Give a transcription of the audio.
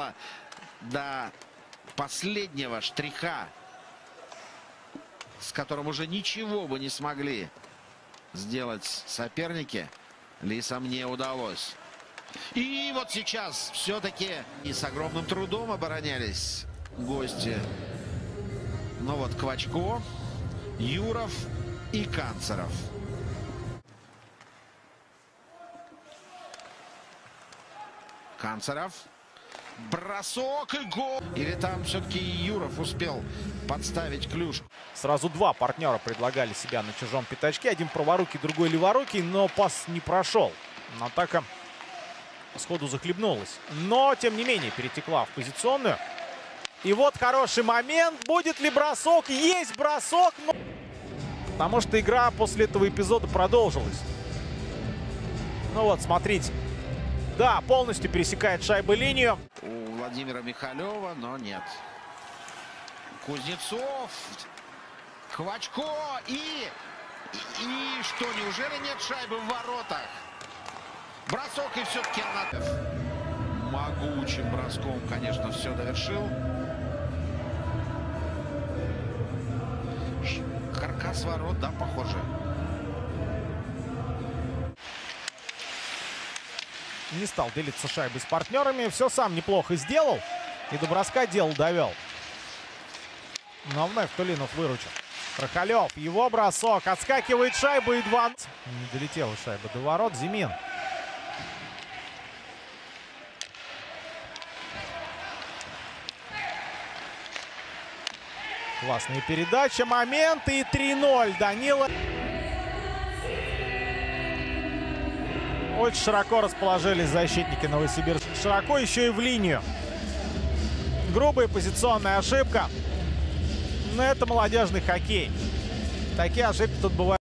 Канцерова до последнего штриха, с которым уже ничего бы не смогли сделать соперники, Лиса мне удалось. И вот сейчас все-таки и с огромным трудом оборонялись гости. Но вот Квачко, Юров и Канцеров. Канцеров. Бросок и гол. Или там все-таки Юров успел подставить клюшку. Сразу два партнера предлагали себя на чужом пятачке. Один праворукий, другой леворукий, но пас не прошел. Атака сходу захлебнулась. Но, тем не менее, перетекла в позиционную. И вот хороший момент. Будет ли бросок? Есть бросок. Но... потому что игра после этого эпизода продолжилась. Ну вот, смотрите. Да, полностью пересекает шайбы линию. У Владимира Михалева, но нет. Кузнецов, Квачко и что, неужели нет шайбы в воротах? Бросок, и все-таки она... могучим броском, конечно, все довершил. Каркас ворот, да, похоже. Не стал делиться шайбой с партнерами. Все сам неплохо сделал. И до броска дело довел. Но вновь Тулинов выручил. Рахалев. Его бросок. Отскакивает шайба и 2. Не долетела шайба до ворот. Зимин. Классная передача. Момент. И 3-0. Данила. Очень широко расположились защитники Новосибирска. Широко еще и в линию. Грубая позиционная ошибка. Но это молодежный хоккей. Такие ошибки тут бывают.